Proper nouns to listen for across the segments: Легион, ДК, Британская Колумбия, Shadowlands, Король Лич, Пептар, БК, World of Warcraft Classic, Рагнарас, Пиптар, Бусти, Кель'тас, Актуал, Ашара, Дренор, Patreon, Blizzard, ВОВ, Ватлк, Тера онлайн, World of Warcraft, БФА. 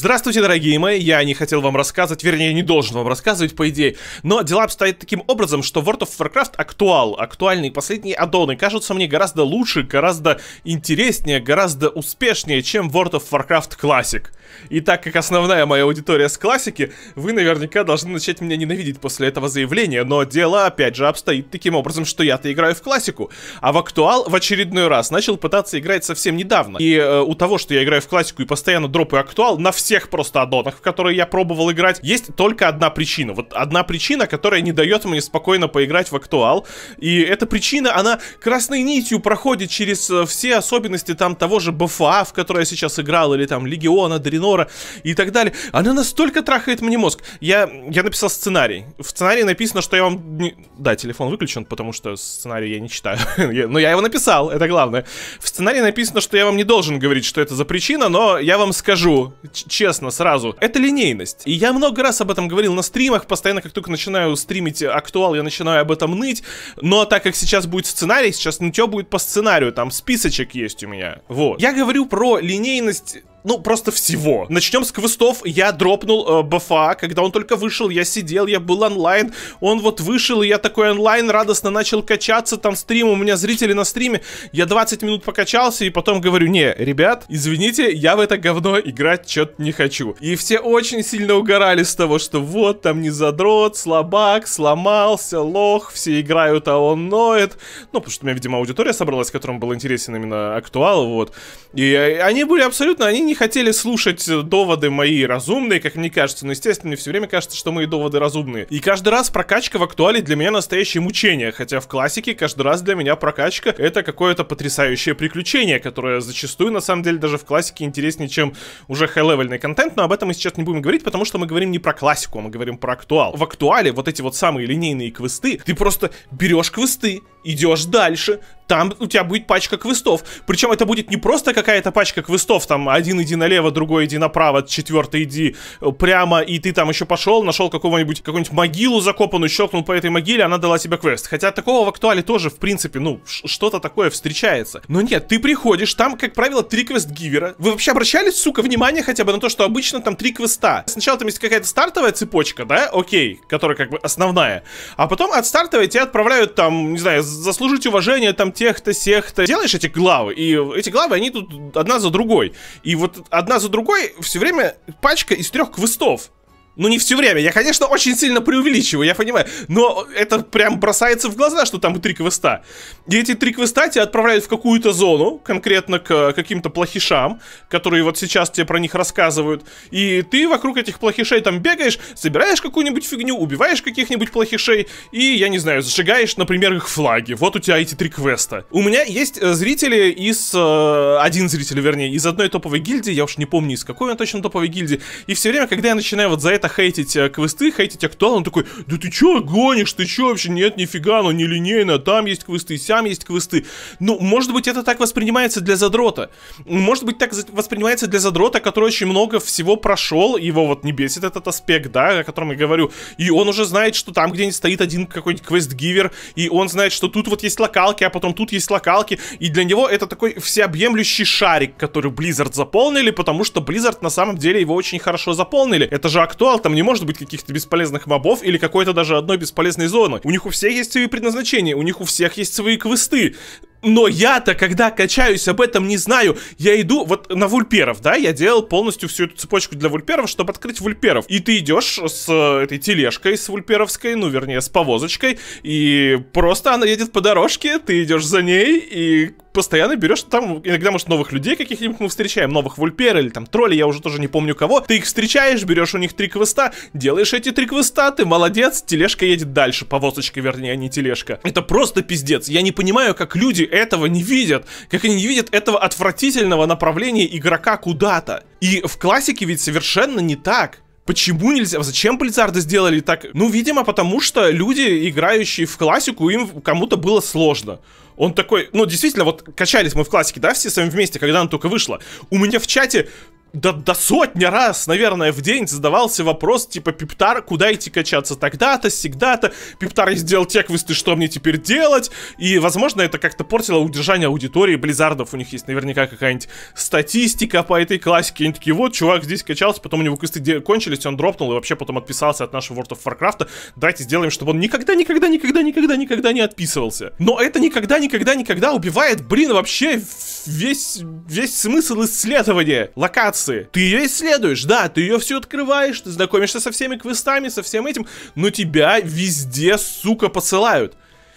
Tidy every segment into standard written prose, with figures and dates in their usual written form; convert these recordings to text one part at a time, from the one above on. Здравствуйте, дорогие мои, я не хотел вам рассказывать, вернее, не должен вам рассказывать, по идее, но дела обстоят таким образом, что World of Warcraft Актуал, актуальные последние аддоны, кажутся мне гораздо лучше, гораздо интереснее, гораздо успешнее, чем World of Warcraft Classic. И так как основная моя аудитория с классики, вы наверняка должны начать меня ненавидеть после этого заявления, но дело, опять же, обстоит таким образом, что я-то играю в классику, а в Актуал в очередной раз начал пытаться играть совсем недавно. И у того, что я играю в классику и постоянно дропаю Актуал, на всех просто аддонах, в которые я пробовал играть, есть только одна причина. Вот одна причина, которая не дает мне спокойно поиграть в Актуал. И эта причина, она красной нитью проходит через все особенности там того же БФА, в который я сейчас играл, или там Легиона, Дренора и так далее. Она настолько трахает мне мозг. Я написал сценарий. В сценарии написано, что я вам... Да, телефон выключен, потому что сценарий я не читаю. Но я его написал, это главное. В сценарии написано, что я вам не должен говорить, что это за причина, но я вам скажу... Честно, сразу. Это линейность. И я много раз об этом говорил на стримах. Постоянно, как только начинаю стримить Актуал, я начинаю об этом ныть. Но так как сейчас будет сценарий, сейчас нытьё будет по сценарию. Там списочек есть у меня. Вот. Я говорю про линейность... Ну, просто всего. Начнем с квестов. Я дропнул БФА, когда он только вышел. Я сидел, я был онлайн. Он вот вышел, и я такой онлайн радостно начал качаться. Там стрим, у меня зрители на стриме. Я 20 минут покачался, и потом говорю: не, ребят, извините, я в это говно играть что-то не хочу. И все очень сильно угорали с того, что вот там не задрот, слабак, сломался, лох, все играют, а он ноет. Ну, потому что у меня, видимо, аудитория собралась, которым был интересен именно Актуал, вот. И они были абсолютно, они не хотели слушать доводы мои разумные, как мне кажется, но, естественно, мне все время кажется, что мои доводы разумные. И каждый раз прокачка в Актуале для меня настоящее мучение, хотя в классике каждый раз для меня прокачка — это какое-то потрясающее приключение, которое зачастую, на самом деле, даже в классике интереснее, чем уже хай-левельный контент, но об этом мы сейчас не будем говорить, потому что мы говорим не про классику, а мы говорим про Актуал. В Актуале вот эти вот самые линейные квесты, ты просто берешь квесты, идешь дальше, там у тебя будет пачка квестов. Причем это будет не просто какая-то пачка квестов, там один иди налево, другой иди направо, четвертый иди прямо, и ты там еще пошел, нашел какую-нибудь могилу закопанную, щелкнул по этой могиле, она дала тебе квест. Хотя такого в Актуале тоже, в принципе, ну, что-то такое встречается. Но нет, ты приходишь, там, как правило, 3 квест-гивера. Вы вообще обращали, сука, внимание хотя бы на то, что обычно там 3 квеста? Сначала там есть какая-то стартовая цепочка, да, окей, которая как бы основная. А потом от стартовой тебя отправляют там, не знаю, заслужить уважение там тех-то, сех-то. Делаешь эти главы, и эти главы, они тут одна за другой. И вот одна за другой все время пачка из 3 квестов. Ну, не все время, я, конечно, очень сильно преувеличиваю, я понимаю, но это прям бросается в глаза, что там 3 квеста. И эти 3 квеста тебя отправляют в какую-то зону, конкретно к каким-то плохишам, которые вот сейчас тебе про них рассказывают. И ты вокруг этих плохишей там бегаешь, собираешь какую-нибудь фигню, убиваешь каких-нибудь плохишей и, я не знаю, зажигаешь, например, их флаги. Вот у тебя эти 3 квеста. У меня есть зрители из... Один зритель, вернее, из одной топовой гильдии, я уж не помню, из какой он точно топовой гильдии. И все время, когда я начинаю вот за это хейтить квесты, хейтить Актуал, он такой: да ты чё гонишь, ты чё вообще, нет, нифига, ну не линейно, там есть квесты, сям есть квесты. Ну, может быть, это так воспринимается для задрота. Может быть, так воспринимается для задрота, который очень много всего прошел, его вот не бесит этот аспект, да, о котором я говорю, и он уже знает, что там где-нибудь стоит один какой-нибудь квест-гивер, и он знает, что тут вот есть локалки, а потом тут есть локалки, и для него это такой всеобъемлющий шарик, который Blizzard заполнили, потому что Blizzard на самом деле его очень хорошо заполнили. Это же Актуал, там не может быть каких-то бесполезных мобов или какой-то даже одной бесполезной зоны. У них у всех есть свои предназначения, у них у всех есть свои квесты. Но я-то, когда качаюсь, об этом не знаю. Я иду вот на вульперов, да, я делал полностью всю эту цепочку для вульперов, чтобы открыть вульперов. И ты идешь с этой тележкой, с вульперовской, ну, вернее, с повозочкой, и просто она едет по дорожке, ты идешь за ней, и постоянно берешь там, иногда, может, новых людей каких-нибудь мы встречаем, новых вульпер или там тролли, я уже тоже не помню кого. Ты их встречаешь, берешь у них 3 квеста, делаешь эти 3 квеста, ты молодец, тележка едет дальше, повозочка, вернее, а не тележка. Это просто пиздец, я не понимаю, как люди этого не видят, как они не видят этого отвратительного направления игрока куда-то. И в классике ведь совершенно не так. Почему нельзя? Зачем Близзарды сделали так? Ну, видимо, потому что люди, играющие в классику, им кому-то было сложно. Он такой, ну, действительно, вот качались мы в классике, да, все с вами вместе, когда она только вышла. У меня в чате до сотни раз, наверное, в день задавался вопрос, типа, Пиптар, куда идти качаться? Тогда-то, всегда-то. Пиптар сделал теквест, ты что мне теперь делать? И, возможно, это как-то портило удержание аудитории Близзардов. У них есть наверняка какая-нибудь статистика по этой классике. И они такие, вот, чувак здесь качался, потом у него квесты кончились, он дропнул и вообще потом отписался от нашего World of Warcraft. Давайте сделаем, чтобы он никогда не отписывался. Но это никогда убивает, блин, вообще весь смысл исследования. Локация. Ты ее исследуешь, да, ты ее все открываешь, ты знакомишься со всеми квестами, со всем этим, но тебя везде, сука, посылают.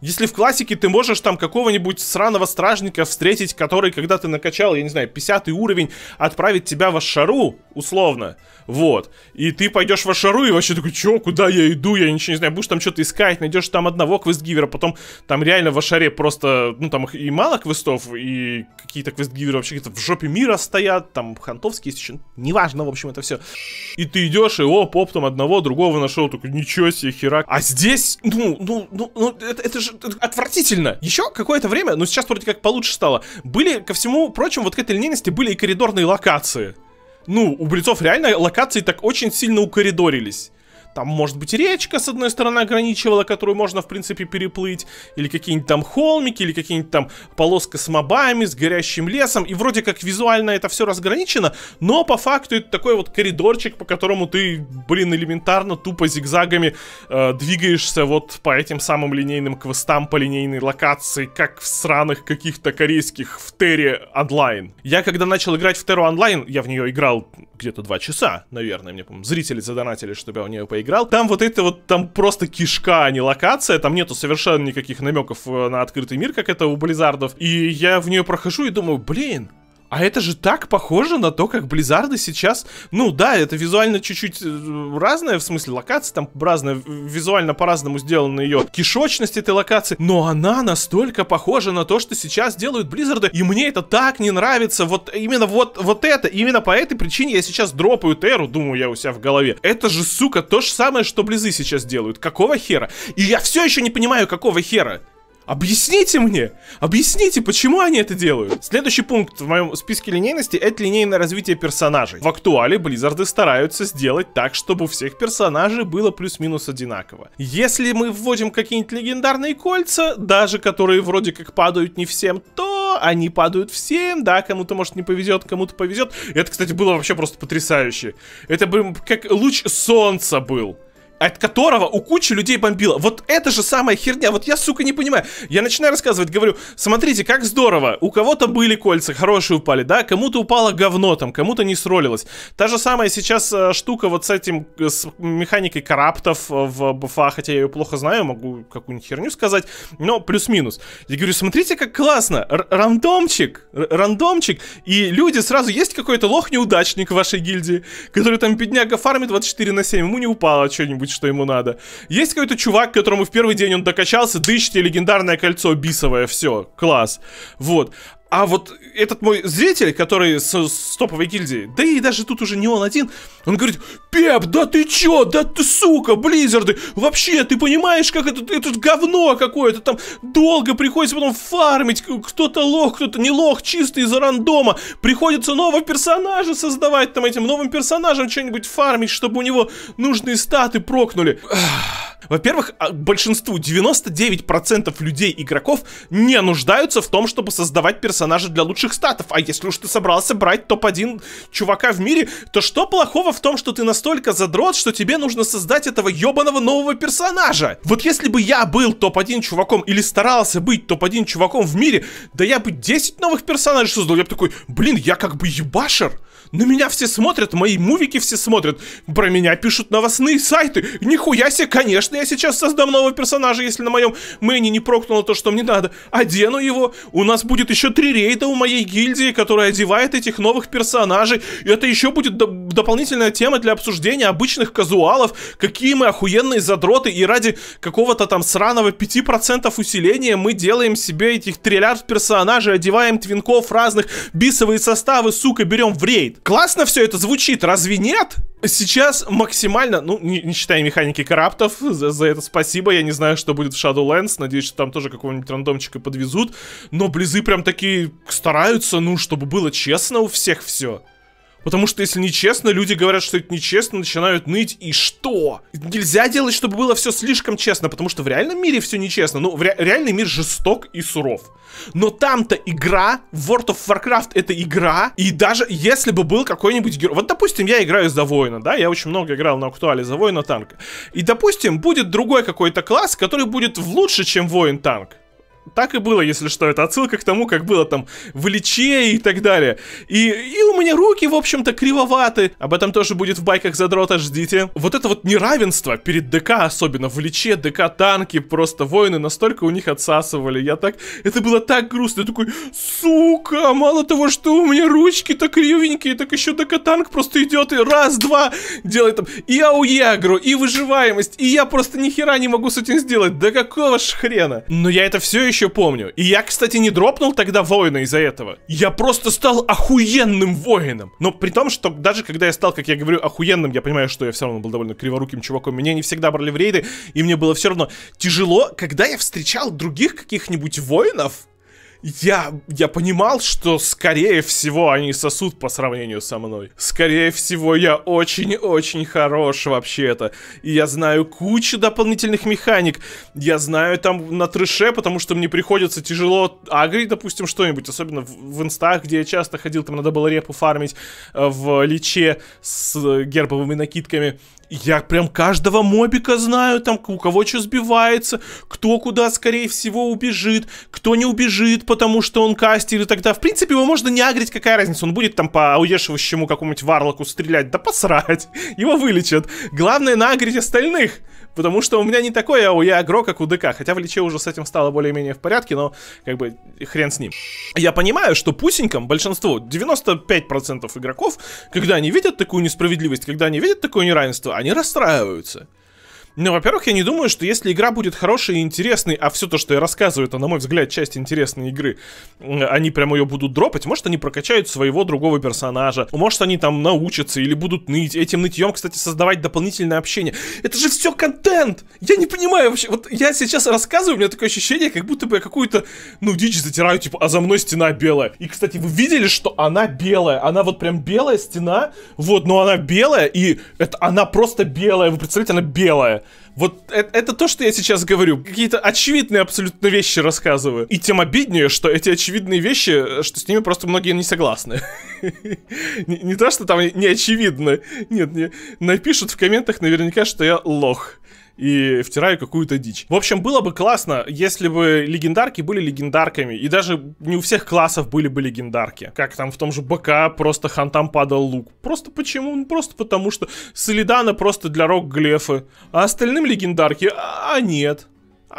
Если в классике ты можешь там какого-нибудь сраного стражника встретить, который, когда ты накачал, я не знаю, 50 уровень, отправит тебя в Ашару, условно, вот. И ты пойдешь в Ашару и вообще такой, че, куда я иду, я ничего не знаю, будешь там что-то искать, найдешь там одного квестгивера, потом там реально в Ашаре просто, ну там и мало квестов, и какие-то квестгиверы вообще где-то в жопе мира стоят, там хантовские есть еще, неважно, в общем, это все. И ты идешь, и оп, там одного, другого нашел, такой, ничего себе, херак. А здесь, это же отвратительно. Еще какое-то время, но сейчас вроде как получше стало. Были, ко всему прочему, вот к этой линейности были и коридорные локации. Ну, у Блицов реально локации так очень сильно укоридорились. Там, может быть, речка с одной стороны ограничивала, которую можно, в принципе, переплыть. Или какие-нибудь там холмики, или какие-нибудь там полоска с мобами, с горящим лесом. И вроде как визуально это все разграничено, но по факту это такой вот коридорчик, по которому ты, блин, элементарно тупо зигзагами двигаешься вот по этим самым линейным квестам, по линейной локации, как в сраных каких-то корейских в Тере онлайн. Я когда начал играть в Теру онлайн, я в нее играл где-то 2 часа, наверное, мне, по-моему, зрители задонатили, чтобы я в нее поиграл. Там вот это вот, там просто кишка, а не локация. Там нету совершенно никаких намеков на открытый мир, как это у Близзардов. И я в нее прохожу и думаю, блин, а это же так похоже на то, как Близзарды сейчас... Ну да, это визуально чуть-чуть разное, в смысле локации там разная, визуально по-разному сделана ее кишочность этой локации, но она настолько похожа на то, что сейчас делают Близзарды, и мне это так не нравится, вот именно вот это, именно по этой причине я сейчас дропаю Теру, думаю я у себя в голове. Это же, сука, то же самое, что Близзы сейчас делают, какого хера? И я все еще не понимаю, какого хера. Объясните мне! Объясните, почему они это делают? Следующий пункт в моем списке линейности — это линейное развитие персонажей. В Актуале Близзарды стараются сделать так, чтобы у всех персонажей было плюс-минус одинаково. Если мы вводим какие-нибудь легендарные кольца, даже которые вроде как падают не всем, то они падают всем, да, кому-то может не повезет, кому-то повезет. Это, кстати, было вообще просто потрясающе. Это как луч солнца был, от которого у кучи людей бомбило. Вот это же самая херня, вот я, сука, не понимаю. Я начинаю рассказывать, говорю, смотрите, как здорово. У кого-то были кольца, хорошие упали, да, кому-то упало говно там, кому-то не сролилось. Та же самая сейчас штука вот с этим, с механикой караптов в БФА, хотя я ее плохо знаю, могу какую-нибудь херню сказать, но плюс-минус. Я говорю, смотрите, как классно, рандомчик, и люди сразу, есть какой-то лох-неудачник в вашей гильдии, который там бедняга фармит 24/7, ему не упало что-нибудь, что ему надо. Есть какой-то чувак, которому в первый день он докачался, дышите легендарное кольцо бисовое, все, класс. Вот. А вот этот мой зритель, который с топовой гильдии, да и даже тут уже не он один, он говорит, Пеп, да ты чё, да ты, сука, Близзарды, вообще, ты понимаешь, как это говно какое-то, там долго приходится потом фармить, кто-то лох, кто-то не лох, чисто из-за рандома, приходится нового персонажа создавать, там этим новым персонажем что-нибудь фармить, чтобы у него нужные статы прокнули. Во-первых, большинству, 99% людей, игроков, не нуждаются в том, чтобы создавать персонажа для лучших статов. А если уж ты собрался брать топ-1 чувака в мире, то что плохого в том, что ты настолько задрот, что тебе нужно создать этого ёбаного нового персонажа? Вот если бы я был топ-1 чуваком или старался быть топ-1 чуваком в мире, да я бы 10 новых персонажей создал. Я бы такой, блин, я как бы ебашер. На меня все смотрят, мои мувики все смотрят, про меня пишут новостные сайты. Нихуя себе, конечно, я сейчас создам нового персонажа, если на моем мэне не прокнуло то, что мне надо. Одену его, у нас будет еще 3 рейда у моей гильдии, которая одевает этих новых персонажей. И это еще будет дополнительная тема для обсуждения обычных казуалов, какие мы охуенные задроты, и ради какого-то там сраного 5% усиления мы делаем себе этих триллиард персонажей, одеваем твинков разных, бисовые составы, сука, берем в рейд. Классно все это звучит, разве нет? Сейчас максимально, ну, не считая механики караптов, за это спасибо, я не знаю, что будет в Shadowlands, надеюсь, что там тоже какого-нибудь рандомчика подвезут, но Близзы прям такие стараются, ну, чтобы было честно у всех все. Потому что если нечестно, люди говорят, что это нечестно, начинают ныть, и что? Нельзя делать, чтобы было все слишком честно, потому что в реальном мире все нечестно. Ну, реальный мир жесток и суров. Но там-то игра, World of Warcraft это игра, и даже если бы был какой-нибудь герой... Вот, допустим, я играю за воина, да, я очень много играл на Актуале за воина танка. И, допустим, будет другой какой-то класс, который будет лучше, чем воин танк. Так и было, если что, это отсылка к тому, как было там в Личе и так далее. И у меня руки, в общем-то, кривоваты. Об этом тоже будет в байках задрота, ждите. Вот это вот неравенство перед ДК, особенно в Личе, ДК танки, просто воины настолько у них отсасывали. Я так... Это было так грустно. Я такой, сука, мало того, что у меня ручки-то кривенькие, так еще ДК танк просто идет и раз-два делает там и ауягру, и выживаемость, и я просто нихера не могу с этим сделать. Да какого ж хрена? Но я это все еще помню. И я, кстати, не дропнул тогда воина из-за этого. Я просто стал охуенным воином. Но при том, что даже когда я стал, как я говорю, охуенным, я понимаю, что я все равно был довольно криворуким чуваком. Меня не всегда брали в рейды, и мне было все равно тяжело. Когда я встречал других каких-нибудь воинов, я понимал, что, скорее всего, они сосут по сравнению со мной. Скорее всего, я очень-очень хорош вообще-то. И я знаю кучу дополнительных механик. Я знаю там на трэше, потому что мне приходится тяжело агрить, допустим, что-нибудь. Особенно в инстах, где я часто ходил, там надо было репу фармить в Личе с гербовыми накидками. Я прям каждого мобика знаю, там у кого что сбивается, кто куда, скорее всего, убежит, кто не убежит, потому что он кастер и тогда. В принципе, его можно не агрить, какая разница, он будет там по ауешивающему какому-нибудь варлоку стрелять, да посрать, его вылечат. Главное, на агрить остальных. Потому что у меня не такое ауе агро, как у ДК. Хотя в Личе уже с этим стало более-менее в порядке, но как бы хрен с ним. Я понимаю, что пусенькам, большинству, 95% игроков, когда они видят такую несправедливость, когда они видят такое неравенство, они расстраиваются. Ну, во-первых, я не думаю, что если игра будет хорошей и интересной, а все то, что я рассказываю, это, на мой взгляд, часть интересной игры, они прямо ее будут дропать, может, они прокачают своего другого персонажа, может, они там научатся или будут ныть, этим нытьем, кстати, создавать дополнительное общение. Это же все контент! Я не понимаю вообще, вот я сейчас рассказываю, у меня такое ощущение, как будто бы я какую-то, ну, дичь затираю, типа, а за мной стена белая. И, кстати, вы видели, что она белая? Она вот прям белая стена, вот, но она белая, и это она просто белая, вы представляете, она белая. Вот это то, что я сейчас говорю. Какие-то очевидные абсолютно вещи рассказываю. И тем обиднее, что эти очевидные вещи, что с ними просто многие не согласны. Не то, что там не очевидно. Нет, напишут в комментах наверняка, что я лох и втираю какую-то дичь. В общем, было бы классно, если бы легендарки были легендарками. И даже не у всех классов были бы легендарки. Как там в том же БК просто хантам падал лук. Просто почему? Ну, просто потому что Солидана просто для рок-глефы. А остальным легендарки, а нет.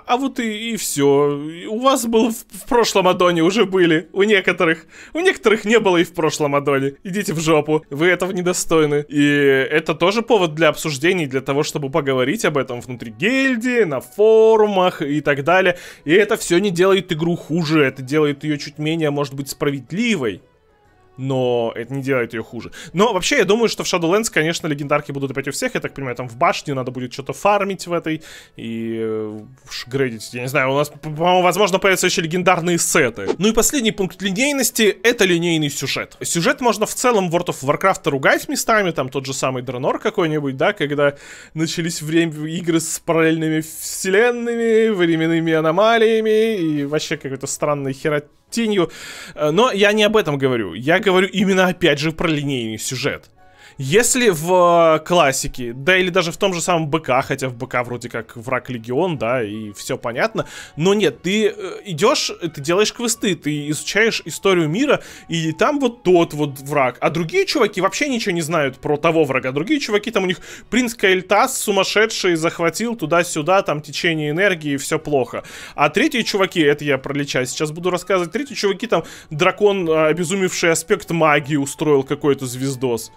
А вот и все. У вас был в прошлом аддоне, уже были. У некоторых. У некоторых не было и в прошлом аддоне. Идите в жопу. Вы этого недостойны. И это тоже повод для обсуждений, для того, чтобы поговорить об этом внутри гильдии, на форумах и так далее. И это все не делает игру хуже. Это делает ее чуть менее, может быть, справедливой. Но это не делает ее хуже. Но вообще я думаю, что в Shadowlands, конечно, легендарки будут опять у всех. Я так понимаю, там в башне надо будет что-то фармить в этой. И грейдить. Я не знаю, у нас, по-моему, возможно, появятся еще легендарные сеты. Ну и последний пункт линейности — это линейный сюжет. Сюжет можно в целом World of Warcraft ругать местами. Там тот же самый Дренор какой-нибудь, да. Когда начались игры с параллельными вселенными, временными аномалиями и вообще какой-то странной херотью. Но я не об этом говорю. Я говорю именно, опять же, про линейный сюжет. Если в классике, да или даже в том же самом БК, хотя в БК вроде как враг Легион, да, и все понятно, но нет, ты идешь, ты делаешь квесты, ты изучаешь историю мира, и там вот тот вот враг, а другие чуваки вообще ничего не знают про того врага, другие чуваки, там у них принц Кель'тас сумасшедший захватил туда-сюда, там течение энергии, все плохо, а третьи чуваки, это я про Лича сейчас буду рассказывать, третьи чуваки, там дракон, обезумевший аспект магии, устроил какой-то звездос.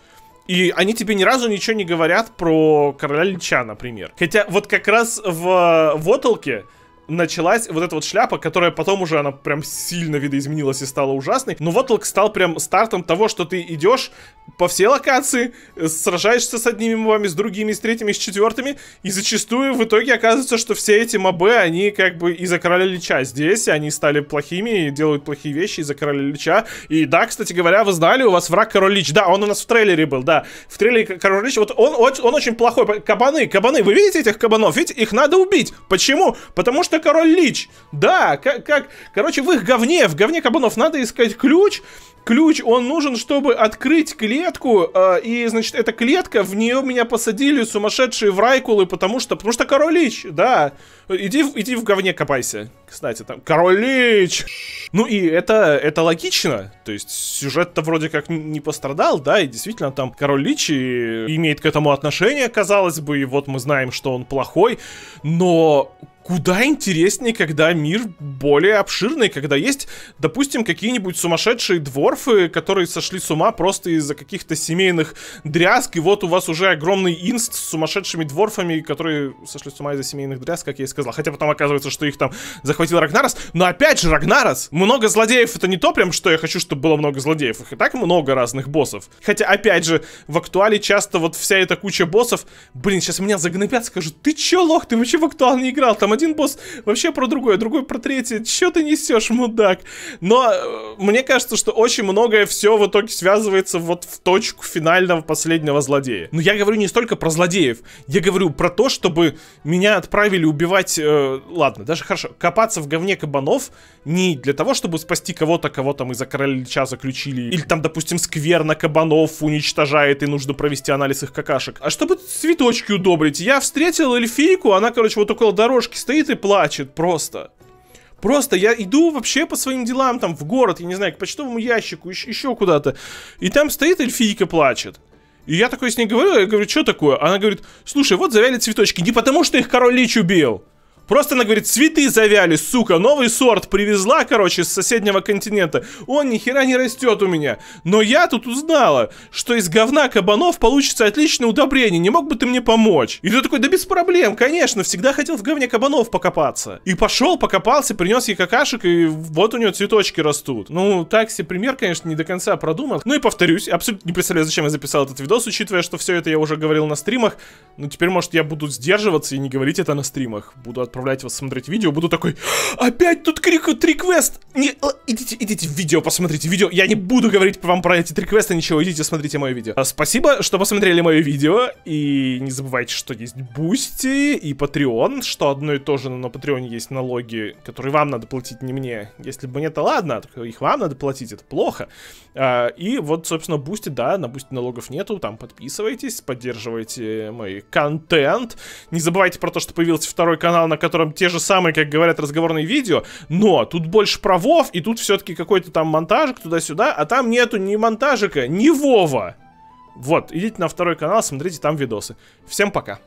И они тебе ни разу ничего не говорят про короля Лича, например. Хотя вот как раз в Ватлке началась вот эта вот шляпа, которая потом уже, она прям сильно видоизменилась и стала ужасной. Но Ватлк стал прям стартом того, что ты идешь по всей локации, сражаешься с одними мобами, с другими, с третьими, с четвертыми, и зачастую в итоге оказывается, что все эти мобы, они как бы из-за Короля Лича здесь, они стали плохими и делают плохие вещи из-за Короля Лича. И да, кстати говоря, вы знали, у вас враг Король Лич. Да, он у нас в трейлере был, да. В трейлере Король Лич, вот он очень плохой. Кабаны, кабаны, вы видите этих кабанов? Ведь их надо убить. Почему? Потому что Король Лич. Да, как... Короче, в их говне, в говне кабанов надо искать ключ. Ключ, он нужен, чтобы открыть клетку, и, значит, эта клетка, в нее меня посадили сумасшедшие врайкулы, потому что Король Лич, да. Иди в говне копайся. Кстати, там Король Лич. Ну и это логично, то есть сюжет-то вроде как не пострадал, да, и действительно там Король Лич имеет к этому отношение, казалось бы, и вот мы знаем, что он плохой, но... Куда интереснее, когда мир более обширный, когда есть, допустим, какие-нибудь сумасшедшие дворфы, которые сошли с ума просто из-за каких-то семейных дрязг, и вот у вас уже огромный инст с сумасшедшими дворфами, которые сошли с ума из-за семейных дрязг, как я и сказал. Хотя потом оказывается, что их там захватил Рагнарас, но опять же Рагнарас, много злодеев, это не то прям, что я хочу, чтобы было много злодеев, их и так много разных боссов. Хотя опять же, в Актуале часто вот вся эта куча боссов, блин, сейчас меня загнобят, скажут, ты чё, лох, ты вообще в Актуал не играл, там один босс вообще про другое, другой про третье. Чё ты несешь, мудак? Но мне кажется, что очень многое все в итоге связывается вот в точку финального последнего злодея. Но я говорю не столько про злодеев. Я говорю про то, чтобы меня отправили убивать... ладно, даже хорошо. Копаться в говне кабанов не для того, чтобы спасти кого-то, кого там из-за Короля Лича заключили. Или там, допустим, скверно кабанов уничтожает и нужно провести анализ их какашек. А чтобы цветочки удобрить. Я встретил эльфийку, она, короче, вот около дорожки стоит и плачет просто. Просто я иду вообще по своим делам, там, в город, я не знаю, к почтовому ящику, еще куда-то. И там стоит эльфийка, плачет. И я такой с ней говорю, я говорю, что такое? Она говорит, слушай, вот завяли цветочки, не потому что их Король Лич убил. Просто она говорит, цветы завяли, сука, новый сорт привезла, короче, с соседнего континента. Он нихера не растет у меня. Но я тут узнала, что из говна кабанов получится отличное удобрение, не мог бы ты мне помочь? И ты такой, да без проблем, конечно, всегда хотел в говне кабанов покопаться. И пошел, покопался, принес ей какашек, и вот у нее цветочки растут. Ну, так себе пример, конечно, не до конца продумал. Ну и повторюсь, абсолютно не представляю, зачем я записал этот видос, учитывая, что все это я уже говорил на стримах. Но теперь, может, я буду сдерживаться и не говорить это на стримах. Буду отправлять вас смотреть видео, буду такой, опять тут три квест, не, идите в видео, посмотрите видео, я не буду говорить вам про эти 3 квеста, ничего, идите смотрите мое видео. Спасибо, что посмотрели мое видео, и не забывайте, что есть Бусти и Patreon, что одно и то же, но на Patreon есть налоги, которые вам надо платить, не мне, если бы мне то ладно, их вам надо платить, это плохо, и вот, собственно, Бусти, да, на Бусти налогов нету, там подписывайтесь, поддерживайте мой контент, не забывайте про то, что появился 2-й канал, на котором те же самые, как говорят, разговорные видео, но тут больше про Вов, и тут все-таки какой-то там монтажик туда-сюда, а там нету ни монтажика, ни Вова. Вот, идите на 2-й канал, смотрите там видосы. Всем пока.